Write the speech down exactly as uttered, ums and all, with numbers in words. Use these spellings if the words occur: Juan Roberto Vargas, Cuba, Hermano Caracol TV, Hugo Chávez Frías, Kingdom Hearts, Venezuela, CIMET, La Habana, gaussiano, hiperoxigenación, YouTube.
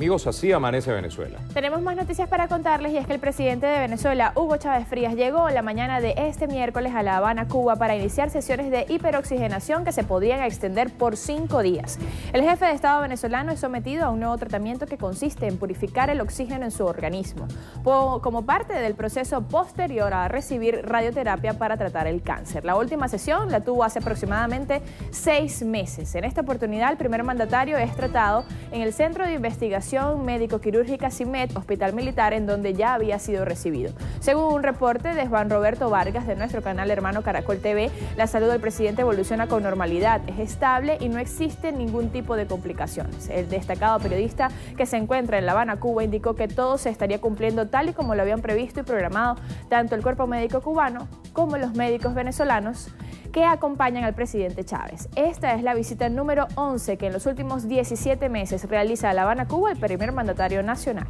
Amigos, así amanece Venezuela. Tenemos más noticias para contarles y es que el presidente de Venezuela, Hugo Chávez Frías, llegó la mañana de este miércoles a La Habana, Cuba, para iniciar sesiones de hiperoxigenación que se podrían extender por cinco días. El jefe de Estado venezolano es sometido a un nuevo tratamiento que consiste en purificar el oxígeno en su organismo, como parte del proceso posterior a recibir radioterapia para tratar el cáncer. La última sesión la tuvo hace aproximadamente seis meses. En esta oportunidad, el primer mandatario es tratado en el Centro de Investigación Médico-Quirúrgica CIMET, Hospital Militar, en donde ya había sido recibido. Según un reporte de Juan Roberto Vargas de nuestro canal Hermano Caracol T V, la salud del presidente evoluciona con normalidad, es estable y no existe ningún tipo de complicaciones. El destacado periodista que se encuentra en La Habana, Cuba, indicó que todo se estaría cumpliendo tal y como lo habían previsto y programado tanto el cuerpo médico cubano como los médicos venezolanos que acompañan al presidente Chávez. Esta es la visita número once que en los últimos diecisiete meses realiza a La Habana, Cuba, el primer mandatario nacional.